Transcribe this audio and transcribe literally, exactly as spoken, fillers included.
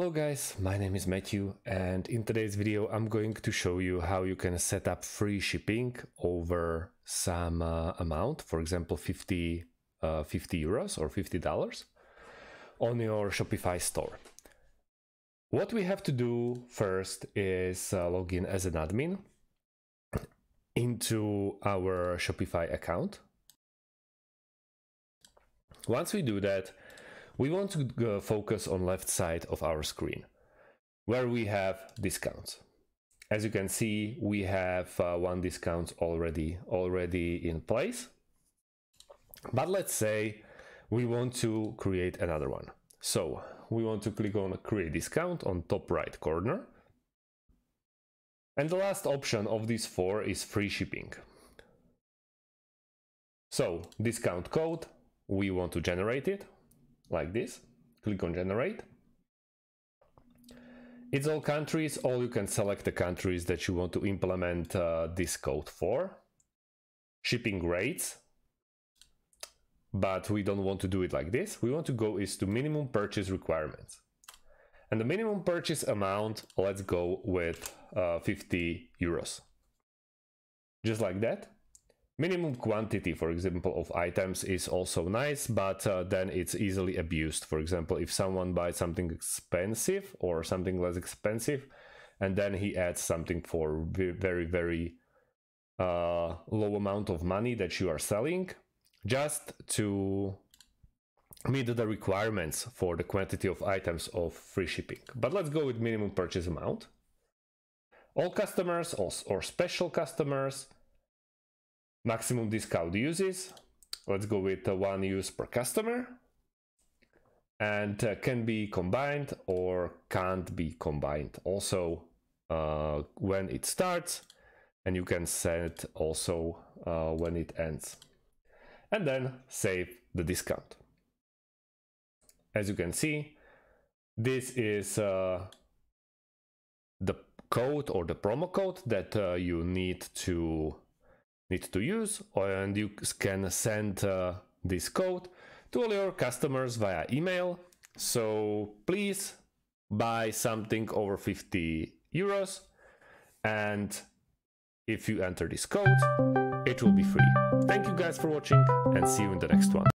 Hello guys, my name is Matthew and in today's video I'm going to show you how you can set up free shipping over some uh, amount, for example fifty, uh, fifty euros or fifty dollars on your Shopify store. What we have to do first is uh, log in as an admin into our Shopify account. Once we do that, we want to focus on left side of our screen, where we have discounts. As you can see, we have uh, one discount already, already in place. But let's say we want to create another one. So we want to click on create discount on top right corner. And the last option of these four is free shipping. So discount code, we want to generate it. Like this, click on generate. It's all countries, or you can select the countries that you want to implement uh, this code for. Shipping rates, but we don't want to do it like this. We want to go is to minimum purchase requirements. And the minimum purchase amount, let's go with uh, fifty euros. Just like that. Minimum quantity, for example, of items is also nice, but uh, then it's easily abused. For example, if someone buys something expensive or something less expensive, and then he adds something for very, very uh, low amount of money that you are selling, just to meet the requirements for the quantity of items of free shipping. But let's go with minimum purchase amount. All customers or special customers. Maximum discount uses, let's go with uh, one use per customer, and uh, can be combined or can't be combined. Also, uh, when it starts, and you can set also uh, when it ends. And then save the discount. As you can see, this is uh, the code or the promo code that uh, you need to need to use, and you can send uh, this code to all your customers via email. So please buy something over fifty euros, and if you enter this code, it will be free. Thank you guys for watching, and see you in the next one.